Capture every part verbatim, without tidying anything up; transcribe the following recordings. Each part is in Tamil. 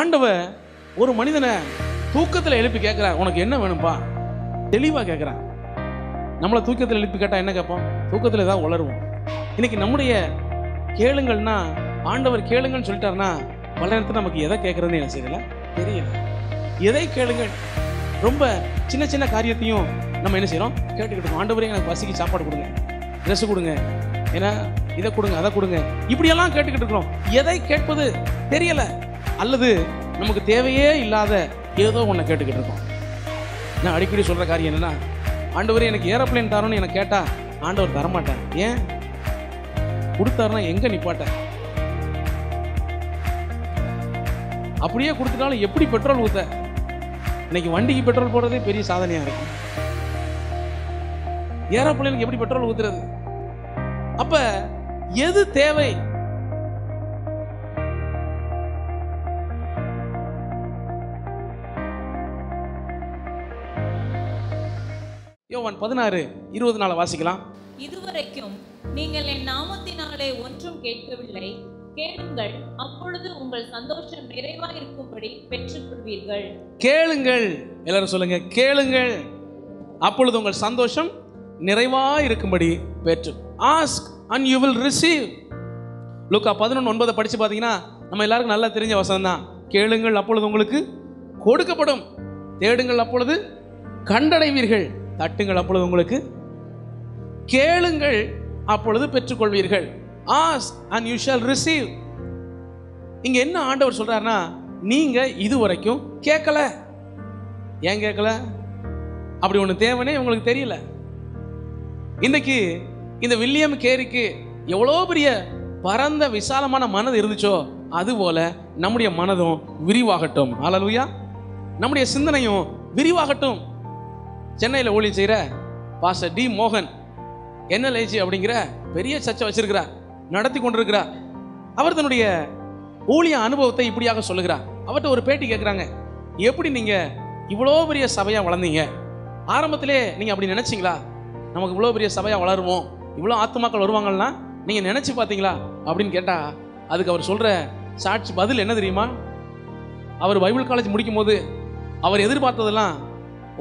ஆண்டவர் ஒரு மனிதனை தூக்கத்துல எழுப்பி கேட்கிறார், உனக்கு என்ன வேணும்பா? தெளிவா கேட்கிறார். நம்மளை தூக்கத்துல எழுப்பி கேட்டா என்ன கேட்போம்? தூக்கத்துல தான் உளருவோம். இன்னைக்கு நம்முடைய கேளுங்கள்னா ஆண்டவர் கேளுங்கன்னு சொல்லிட்டாருன்னா பல நேரத்தில் நமக்கு எதை கேட்கறதுன்னு என்ன செய்யல தெரியல. எதை கேளுங்க? ரொம்ப சின்ன சின்ன காரியத்தையும் நம்ம என்ன செய்யறோம்? கேட்டுக்கிட்டோம். ஆண்டவரே எனக்கு பசிக்கு சாப்பாடு கொடுங்க, ட்ரெஸ் கொடுங்க, ஏன்னா இதை கொடுங்க, அதை கொடுங்க, இப்படியெல்லாம் கேட்டுக்கிட்டு இருக்கிறோம். எதை கேட்பது தெரியல, அல்லது நமக்கு தேவையே இல்லாத ஏதோ ஒன்று கேட்டுக்கிட்டு இருக்கோம். நான் அடிக்கடி சொல்கிற காரியம் என்னென்னா, ஆண்டவரே எனக்கு ஏரோப்ளைன் தரோன்னு எனக்கு கேட்டால் ஆண்டவர் தரமாட்டார். ஏன்? கொடுத்தாருன்னா எங்கே நிப்பாட்டார்? அப்படியே கொடுத்துட்டாலும் எப்படி பெட்ரோல் ஊற்ற? இன்னைக்கு வண்டிக்கு பெட்ரோல் போடுறதே பெரிய சாதனையாக இருக்கும். ஏரோப்ளைனுக்கு எப்படி பெட்ரோல் ஊற்றுறது? அப்ப எது தேவை? யோவான் பதினாறு இருபது நாள் வாசிக்கலாம். இதுவரைக்கும் நீங்கள் என் நாமத்தினாலே ஒன்றும் கேட்கவில்லை, கேளுங்கள் அப்பொழுது உங்கள் சந்தோஷம் நிறைவாக இருக்கும்படி பெற்றுக் கொள்வீர்கள். கேளுங்கள், எல்லாரும் சொல்லுங்க, கேளுங்கள் அப்பொழுது உங்கள் சந்தோஷம் நிறைவாக இருக்கும்படி பெற்று. Ask and you will receive. லூக்கா பதினொன்று ஒன்பதை படித்து பார்த்தீங்கன்னா நம்ம எல்லாருக்கும் நல்லா தெரிஞ்ச வசனம் தான். கேளுங்கள் அப்பொழுது உங்களுக்கு கொடுக்கப்படும், தேடுங்கள் அப்பொழுது கண்டடைவீர்கள், தட்டுங்கள் அப்பொழுது உங்களுக்கு, கேளுங்கள் அப்பொழுது பெற்றுக்கொள்வீர்கள். Ask and you shall receive. இங்கே என்ன ஆண்டவர் சொல்கிறாருன்னா, நீங்கள் இது வரைக்கும் கேட்கல. ஏன் கேட்கல? அப்படி ஒன்று தேவனே உங்களுக்கு தெரியல. இன்னைக்கு இந்த வில்லியம் கேரிக்கு எவ்வளோ பெரிய பரந்த விசாலமான மனது இருந்துச்சோ, அதுபோல நம்முடைய மனதும் விரிவாகட்டும். ஹல்லேலூயா. நம்முடைய சிந்தனையும் விரிவாகட்டும். சென்னையில் ஊழியம் செய்கிற பாஸ்டர் டி மோகன் என்எல்ஐஜி அப்படிங்கிற பெரிய சர்ச்சை வச்சிருக்கிறார், நடத்தி கொண்டிருக்கிறார். அவர் தன்னுடைய ஊழிய அனுபவத்தை இப்படியாக சொல்லுகிறார். அவர்கிட்ட ஒரு பேட்டி கேட்குறாங்க, எப்படி நீங்கள் இவ்வளோ பெரிய சபையாக வளர்ந்தீங்க? ஆரம்பத்திலே நீங்கள் அப்படி நினச்சிங்களா? நமக்கு இவ்வளோ பெரிய சபையாக வளருவோம், இவ்வளோ ஆத்துமாக்கள் வருவாங்கன்னா நீங்கள் நினச்சி பார்த்தீங்களா அப்படின்னு கேட்டால், அதுக்கு அவர் சொல்கிற சாட்சி பதில் என்ன தெரியுமா? அவர் பைபிள் காலேஜ் முடிக்கும் போது அவர் எதிர்பார்த்ததெல்லாம்,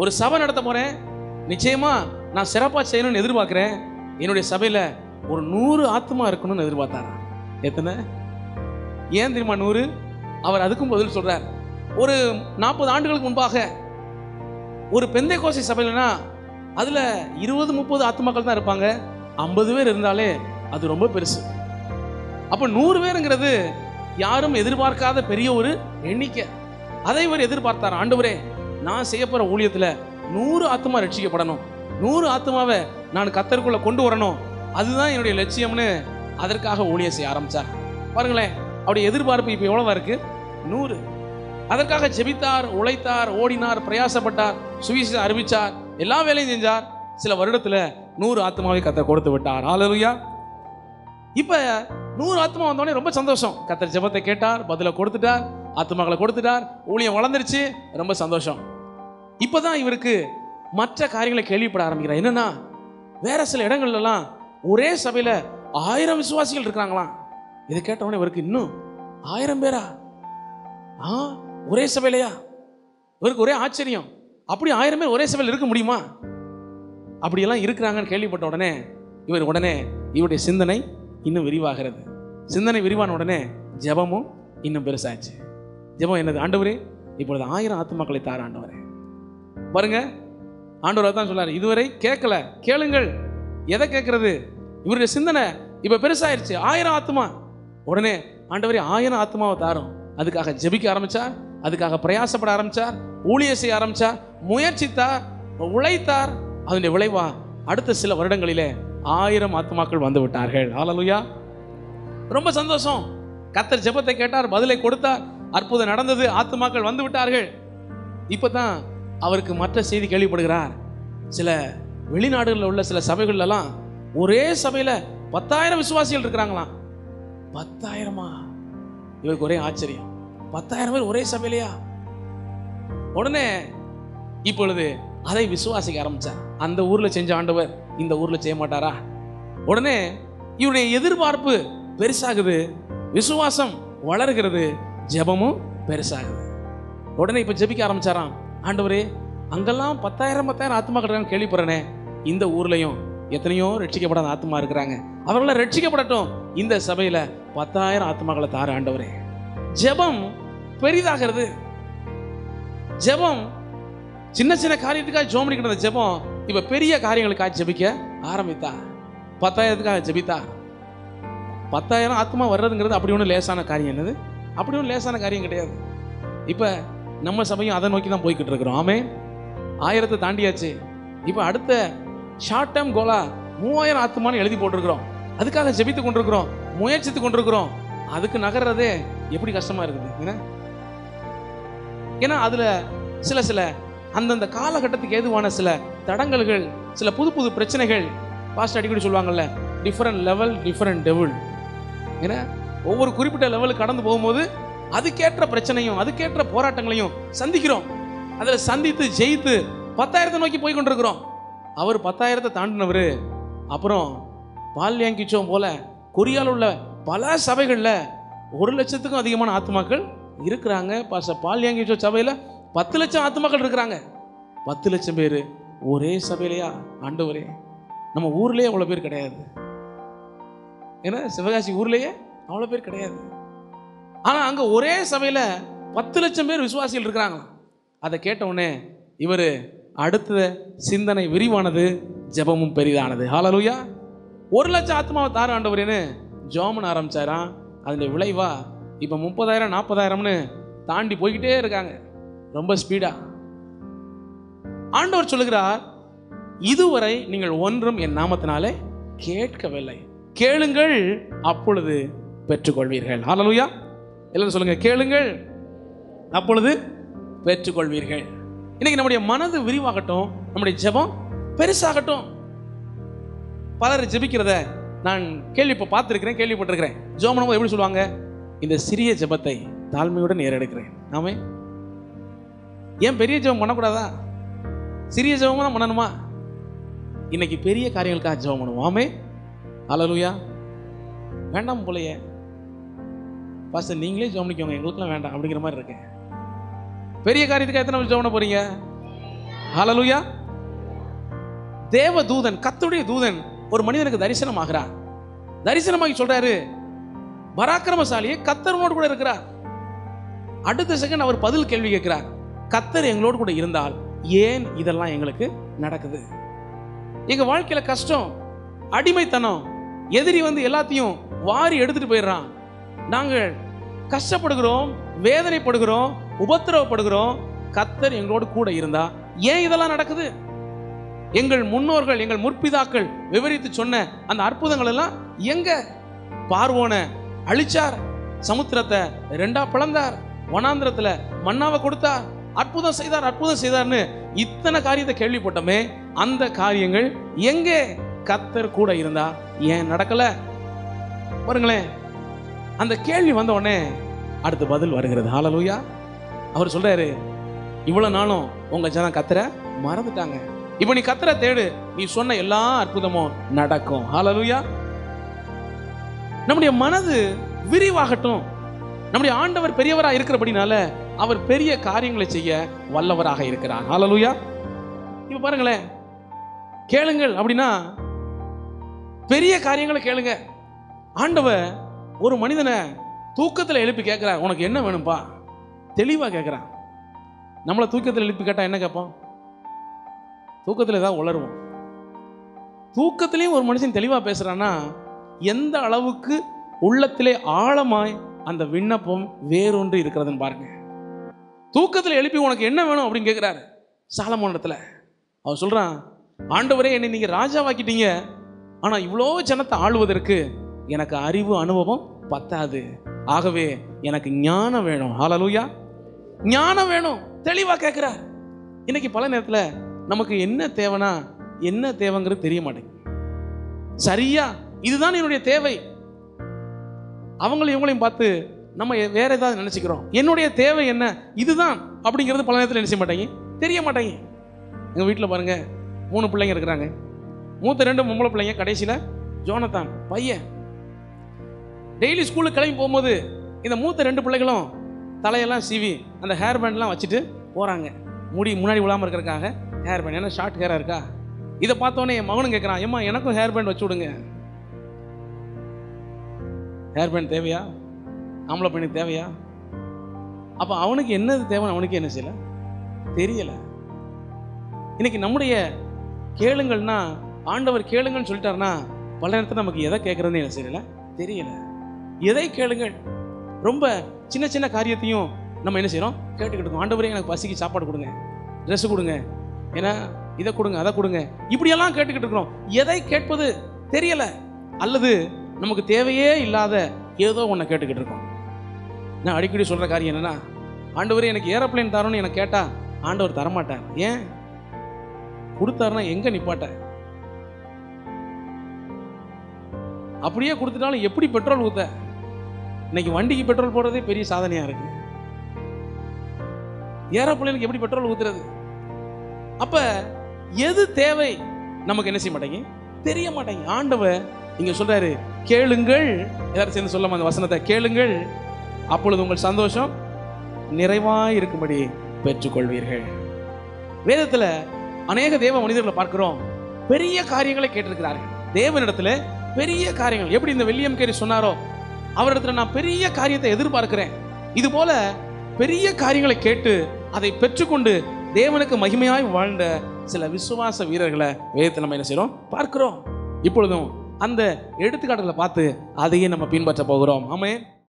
ஒரு சபை நடத்த போகிறேன், நிச்சயமாக நான் சிறப்பாக செய்யணும்னு எதிர்பார்க்குறேன், என்னுடைய சபையில் ஒரு நூறு ஆத்துமா இருக்கணும்னு எதிர்பார்த்தாராம். எத்தனை? ஏன் தெரியுமா நூறு? அவர் அதுக்கும் பதில் சொல்கிறார். ஒரு நாற்பது ஆண்டுகளுக்கு முன்பாக ஒரு பெந்தேகோஸ்தே சபையிலனா அதில் இருபது முப்பது ஆத்துமாக்கள் தான் இருப்பாங்க, ஐம்பது பேர் இருந்தாலே அது ரொம்ப பெருசு. அப்போ நூறு பேருங்கிறது யாரும் எதிர்பார்க்காத பெரிய ஒரு எண்ணிக்கை. அதை இவர் எதிர்பார்த்தார், ஆண்டவரே நான் செய்ய போகிற ஊழியத்தில் நூறு ஆத்துமா ரட்சிக்கப்படணும், நூறு ஆத்துமாவை நான் கர்த்தருக்குள்ளே கொண்டு வரணும், அதுதான் என்னுடைய லட்சியம்னு அதற்காக ஊழியம் செய்ய ஆரம்பித்தார். பாருங்களேன், அவருடைய எதிர்பார்ப்பு இப்போ எவ்வளோவா இருக்குது? நூறு. அதற்காக ஜெபித்தார், உழைத்தார், ஓடினார், பிரயாசப்பட்டார், சுவிசேஷம் அறிவித்தார், எல்லா வேலையும் செஞ்சார். சில வருடத்தில் நூறு ஆத்மாவை கர்த்தர் கொடுத்து விட்டார். ஹல்லேலூயா. இப்போ நூறு ஆத்மா வந்தோடனே ரொம்ப சந்தோஷம். கர்த்தர் ஜெபத்தை கேட்டார், பதிலை கொடுத்துட்டார், ஆத்மாக்களை கொடுத்துட்டார், ஊழியம் வளர்ந்துருச்சு, ரொம்ப சந்தோஷம். இப்போ தான் இவருக்கு மற்ற காரியங்களை கேள்விப்பட ஆரம்பிக்கிறார். என்னென்னா, வேற சில இடங்கள்லாம் ஒரே சபையில் ஆயிரம் விசுவாசிகள் இருக்கிறாங்களாம். இதை கேட்டவுடனே இவருக்கு, இன்னும் ஆயிரம் பேரா? ஆ, ஒரே சபையிலையா? இவருக்கு ஒரே ஆச்சரியம், அப்படி ஆயிரம் பேர் ஒரே சபையில் இருக்க முடியுமா? அப்படியெல்லாம் இருக்கிறாங்கன்னு கேள்விப்பட்ட உடனே இவர் உடனே இவருடைய சிந்தனை இன்னும் விரிவாகிறது. சிந்தனை விரிவான உடனே ஜெபமும் இன்னும் பெருசாச்சு. ஜெபம் என்னது? ஆண்டவரே இப்பொழுது ஆயிரம் ஆத்துமாக்களை தார ஆண்டவரே. பாருங்க, ஆண்டவர் தான் சொல்லாரு, இதுவரை கேட்கல, கேளுங்கள். எதை கேட்கறது? இவருடைய சிந்தனை இப்போ பெருசாயிருச்சு, ஆயிரம் ஆத்துமா. உடனே ஆண்டவரே ஆயிரம் ஆத்துமாவை தாரும். அதுக்காக ஜெபிக்க ஆரம்பித்தார், அதுக்காக பிரயாசப்பட ஆரம்பித்தார், ஊழியம் செய்ய ஆரம்பித்தார், முயற்சித்தார், உழைத்தார். அதனுடைய விளைவா அடுத்த சில வருடங்களிலே ஆயிரம் ஆத்மாக்கள் வந்து விட்டார்கள். ஹல்லேலூயா. ரொம்ப சந்தோஷம். கர்த்தர் ஜெபத்தை கேட்டார், பதிலை கொடுத்தார், அற்புதம் நடந்தது, ஆத்மாக்கள் வந்து விட்டார்கள். இப்போ தான் அவருக்கு மற்ற செய்தி கேள்விப்படுகிறார். சில வெளிநாடுகளில் உள்ள சில சபைகள்லாம் ஒரே சபையில் பத்தாயிரம் விசுவாசிகள் இருக்கிறாங்களாம். பத்தாயிரமா? இவருக்கு ஒரே ஆச்சரியம், பத்தாயிரம் பேர் ஒரே சபையிலையா? உடனே இப்பொழுது அதை விசுவாசிக்க ஆரம்பித்தார். அந்த ஊரில் செஞ்ச ஆண்டவர் இந்த ஊரில் செய்ய மாட்டாரா? உடனே இவருடைய எதிர்பார்ப்பு பெருசாகுது, விசுவாசம் வளர்கிறது, ஜெபமும் பெருசாகுது. உடனே இப்போ ஜெபிக்க ஆரம்பிச்சாராம், ஆண்டவரே அங்கெல்லாம் பத்தாயிரம் பத்தாயிரம் ஆத்மா கிடக்குன்னு கேள்விப்படுறேனே, இந்த ஊர்லையும் எத்தனையோ ரட்சிக்கப்படாத ஆத்மா இருக்கிறாங்க, அவர்கள ரட்சிக்கப்படட்டும், இந்த சபையில் பத்தாயிரம் ஆத்மாக்களை தாரு ஆண்டவரே. ஜெபம் பெரிதாகிறது. ஜெபம் சின்ன சின்ன காரியத்துக்காக ஜோமணி கிடந்த ஜெபம் இப்போ பெரிய காரியங்களுக்காக ஜெபிக்க ஆரம்பித்தா. பத்தாயிரத்துக்காக ஜெபித்தா. பத்தாயிரம் ஆத்மா வர்றதுங்கிறது அப்படி ஒன்றும் லேசான காரியம் என்னது, அப்படி ஒன்றும் லேசான காரியம் கிடையாது. இப்போ நம்ம சபையும் அதை நோக்கி தான் போய்கிட்டு இருக்கிறோம். ஆமே, ஆயிரத்தை தாண்டியாச்சு. இப்போ அடுத்த ஷார்ட் டேர்ம் கோலா மூவாயிரம் ஆத்மான்னு எழுதி போட்டிருக்கிறோம். அதுக்காக ஜெபித்து கொண்டிருக்கிறோம், முயற்சித்து கொண்டிருக்கிறோம். அதுக்கு நகர்றதே எப்படி கஷ்டமாக இருக்குது என்ன? ஏன்னா அதில் சில சில அந்தந்த காலகட்டத்துக்கு ஏதுவான சில தடங்கல்கள், சில புது புது பிரச்சனைகள். பாஸ்டர் அடிக்கடி சொல்லுவாங்கள்ல, டிஃப்ரெண்ட் லெவல் டிஃப்ரெண்ட் டெவில். ஏன்னா ஒவ்வொரு குறிப்பிட்ட லெவலுக்கு கடந்து போகும்போது அதுக்கேற்ற பிரச்சனையும் அதுக்கேற்ற போராட்டங்களையும் சந்திக்கிறோம். அதில் சந்தித்து ஜெயித்து பத்தாயிரத்தை நோக்கி போய் கொண்டிருக்கிறோம். அவர் பத்தாயிரத்தை தாண்டினவர். அப்புறம் பால்யாங்கிச்சோம் போல கொரியாவில் உள்ள பல சபைகளில் ஒரு லட்சத்துக்கும் அதிகமான ஆத்மாக்கள் இருக்கிறாங்க. பாச பால்யாங்கிச்சோ சபையில் பத்து லட்சம் ஆத்மாக்கள் இருக்கிறாங்க. பத்து லட்சம் பேர் ஒரே சபையிலையா ஆண்டவரே? நம்ம ஊர்லேயே அவ்வளோ பேர் கிடையாது. ஏன்னா சிவகாசி ஊர்லேயே அவ்வளோ பேர் கிடையாது. ஆனால் அங்கே ஒரே சபையில் பத்து லட்சம் பேர் விசுவாசிகள் இருக்கிறாங்களாம். அதை கேட்டவுடனே இவர் அடுத்த சிந்தனை விரிவானது, ஜெபமும் பெரிதானது. ஹல்லேலூயா! ஒரு லட்சம் ஆத்மாவை தாரு ஆண்டவரேன்னு ஜெபம் ஆரம்பிச்சாராம். அதனுடைய விளைவா இப்போ முப்பதாயிரம் நாற்பதாயிரம்னு தாண்டி போய்கிட்டே இருக்காங்க, ரொம்ப ஸ்பீடாக. ஆண்டவர் சொல்லுகிறார், இதுவரை நீங்கள் ஒன்றும் என் நாமத்தினாலே கேட்கவில்லை, கேளுங்கள் அப்பொழுது பெற்றுக்கொள்வீர்கள். ஹல்லேலூயா! எல்லாரும் சொல்லுங்க, கேளுங்கள் அப்பொழுது பெற்றுக்கொள்வீர்கள். இன்னைக்கு நம்முடைய மனது விரிவாகட்டும், நம்முடைய ஜெபம் பெருசாகட்டும். பலர் ஜெபிக்கிறத நான் கேள்வி இப்போ பார்த்துருக்கிறேன், கேள்விப்பட்டிருக்கிறேன். ஜெபம் எப்படி சொல்லுவாங்க? இந்த சிறிய ஜெபத்தை தாழ்மையுடன் ஏறெடுக்கிறேன். நாமே ஏன் பெரிய ஜெபம் பண்ணக்கூடாதா? சிறிய ஜெபமாக தான் பண்ணணுமா? இன்னைக்கு பெரிய காரியங்களுக்காக ஜெபம் பண்ணுவோம். ஆமே, ஹல்லேலூயா! வேண்டாம் போலைய பாஸ்டர், நீங்களே ஜெபம் பண்ணிக்கோங்க, எங்களுக்குலாம் வேண்டாம் அப்படிங்கிற மாதிரி இருக்கேன். பெரிய காரியத்துக்காக எத்தனை ஜெபம் பண்ண போறீங்க? ஹல்லேலூயா! தேவ தூதன், கர்த்தருடைய தூதன் ஒரு மனிதனுக்கு தரிசனம் ஆகிறார். தரிசனமாகி சொல்றாரு, பராக்கிரமசாலியே, கர்த்தரோடு கூட இருக்கிறார். அடுத்த செகண்ட் அவர் பதில் கேள்வி கேட்கிறார், கர்த்தர் எங்களோடு கூட இருந்தால் ஏன் இதெல்லாம் எங்களுக்கு நடக்குது? எங்க வாழ்க்கையில கஷ்டம், அடிமைத்தனம், எதிரி வந்து எல்லாத்தையும் வாரி எடுத்துட்டு போயிடுறான். நாங்கள் கஷ்டப்படுகிறோம், வேதனைப்படுகிறோம், உபத்திரவப்படுகிறோம். கர்த்தர் எங்களோடு கூட இருந்தா ஏன் இதெல்லாம் நடக்குது? எங்கள் முன்னோர்கள், எங்கள் முற்பிதாக்கள் விவரித்து சொன்ன அந்த அற்புதங்கள் எல்லாம் எங்க? பார்வோனை அழிச்சார், சமுத்திரத்தை ரெண்டா பிளந்தார், வனாந்திரத்துல மன்னாவை கொடுத்தார், அற்புதம் செய்தார் அற்புதம் செய்தார்னு இத்தனை காரியத்தை கேள்விப்பட்டோமே. அந்த காரியங்கள் எங்கே? கர்த்தர் கூட இருந்தா ஏன் நடக்கல? பாருங்களேன், அந்த கேள்வி வந்த உடனே அடுத்த பதில் வருகிறது. ஹல்லேலூயா! அவர் சொல்றாரு, இவ்வளவு நாளும் உங்க ஜனம் கர்த்தரை மறந்துட்டாங்க, இப்போ நீ கர்த்தரை தேடு, நீ சொன்ன எல்லா அற்புதமும் நடக்கும். ஹல்லேலூயா! நம்முடைய மனது விரிவாகட்டும். நம்முடைய ஆண்டவர் பெரியவராக இருக்கிறபடினால அவர் பெரிய காரியங்களை செய்ய வல்லவராக இருக்கிறார். ஹல்லேலூயா! இப்போ பாருங்களேன், கேளுங்கள் அப்படின்னா பெரிய காரியங்களை கேளுங்க. ஆண்டவர் ஒரு மனிதனை தூக்கத்தில் எழுப்பி கேட்கிறார், உனக்கு என்ன வேணும்பா? தெளிவாக கேட்குறான். நம்மளை தூக்கத்தில் எழுப்பி கேட்டால் என்ன கேட்போம்? தூக்கத்தில் ஏதாவது உளருவோம். தூக்கத்திலையும் ஒரு மனுஷன் தெளிவாக பேசுகிறான்னா எந்த அளவுக்கு உள்ளத்திலே ஆழமாய் அந்த விண்ணப்பம் வேறொன்று இருக்கிறதுன்னு பாருங்க. தூக்கத்தில் எழுப்பி உனக்கு என்ன வேணும் அப்படின்னு கேட்குறாரு சாலமோன் இடத்துல. அவர் சொல்கிறான், ஆண்டவரே என்னை நீங்கள் ராஜாவாக்கிட்டீங்க, ஆனால் இவ்வளோ ஜனத்தை ஆளுவதற்கு எனக்கு அறிவு அனுபவம் பத்தாது, ஆகவே எனக்கு ஞானம் வேணும். ஹல்லேலூயா! ஞானம் வேணும், தெளிவாக கேட்குறார். இன்னைக்கு பல நேரத்தில் நமக்கு என்ன தேவைனா என்ன தேவைங்கிறது தெரிய மாட்டேங்குது. சரியா இதுதான் என்னுடைய தேவை. அவங்களையும் இவங்களையும் பார்த்து நம்ம வேற ஏதாவது நினைச்சுக்கிறோம். என்னுடைய தேவை என்ன, இதுதான் அப்படிங்கிறது பல நேரத்தில் நினைச்ச மாட்டாங்க, தெரிய மாட்டாங்க. எங்கள் வீட்டில் பாருங்க, மூணு பிள்ளைங்க இருக்கிறாங்க. மூத்த ரெண்டு பொம்பளை பிள்ளைங்க. கடைசியில் ஜோனத்தான் பையன் டெய்லி ஸ்கூலுக்கு கிளம்பி போகும்போது இந்த மூத்த ரெண்டு பிள்ளைகளும் தலையெல்லாம் சிவி அந்த ஹேர் பேண்ட்லாம் வச்சுட்டு போகிறாங்க. முடி முன்னாடி விழாமல் இருக்கிறக்காக ஹேர் பேண்ட், ஏன்னா ஷார்ட் ஹேராக இருக்கா. இதை பார்த்தோன்னே என் மகனும் கேட்குறான், ஏம்மா எனக்கும் ஹேர் பேண்ட் வச்சு விடுங்க. ஹேர் பேண்ட் தேவையா? ஆம்பளை பையனுக்கு தேவையா? அப்போ அவனுக்கு என்னது தேவைன்னு அவனுக்கு என்ன செய்யலை, தெரியலை. இன்னைக்கு நம்முடைய கேளுங்கள்னா ஆண்டவர் கேளுங்கன்னு சொல்லிட்டாருன்னா பல நேரத்தில் நமக்கு எதை கேட்குறதுன்னு என்ன செய்யலை, தெரியலை. எதை கேளுங்கள், ரொம்ப சின்ன சின்ன காரியத்தையும் நம்ம என்ன செய்கிறோம் கேட்டுக்கிட்டு இருக்கோம். ஆண்டவரே எனக்கு பசிக்கு சாப்பாடு கொடுங்க, ட்ரெஸ்ஸு கொடுங்க, ஏன்னா இதை கொடுங்க அதை கொடுங்க, இப்படியெல்லாம் கேட்டுக்கிட்டு இருக்கிறோம். எதை கேட்பது தெரியலை, அல்லது நமக்கு தேவையே இல்லாத ஏதோ ஒன்றை கேட்டுக்கிட்டு இருக்கோம். நான் அடிக்கடி சொல்கிற காரியம் என்னென்னா, ஆண்டவரே எனக்கு ஏரோப்ளைன் தரணும்னு எனக்கு கேட்டால் ஆண்டவர் தரமாட்டார். ஏன்? கொடுத்தாருன்னா எங்கே நிப்பாட்டார்? அப்படியே கொடுத்துட்டாலும் எப்படி பெட்ரோல் ஊற்ற? இன்னைக்கு வண்டிக்கு பெட்ரோல் போடுறதே பெரிய சாதனையாக இருக்குது, ஏரோப்ளைனுக்கு எப்படி பெட்ரோல் ஊற்றுறது? அப்போ எது தேவை நமக்கு என்ன செய்ய மாட்டேங்க, தெரிய மாட்டேங்க. ஆண்டவர் இங்கே சொல்கிறாரு, கேளுங்கள். எல்லாரும் சேர்ந்து சொல்லாம அந்த வசனத்தை, கேளுங்கள் அப்பொழுது உங்கள் சந்தோஷம் நிறைவாக இருக்கும்படி பெற்றுக்கொள்வீர்கள். வேதத்தில் அநேக தேவ மனிதர்களை பார்க்கிறோம், பெரிய காரியங்களை கேட்டிருக்கிறார்கள் தேவனிடத்தில், பெரிய காரியங்கள். எப்படி இந்த வில்லியம் கேரி சொன்னாரோ, அவரிடத்தில் நான் பெரிய காரியத்தை எதிர்பார்க்கிறேன், இது போல பெரிய காரியங்களை கேட்டு அதை பெற்றுக்கொண்டு தேவனுக்கு மகிமையாய் வாழ்ந்த சில விசுவாச வீரர்களை வேதத்தில் நம்ம என்ன செய்கிறோம், பார்க்கிறோம். இப்பொழுதும் அந்த எடுத்துக்காட்டுகளை பார்த்து அதையே நம்ம பின்பற்ற போகிறோம். ஆமென்.